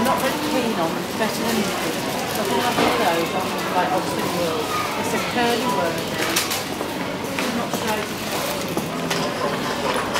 I'm not very keen on them, it's better than anything. So I think I've got those on like Oxford World. It's a curly word now. I'm not sure.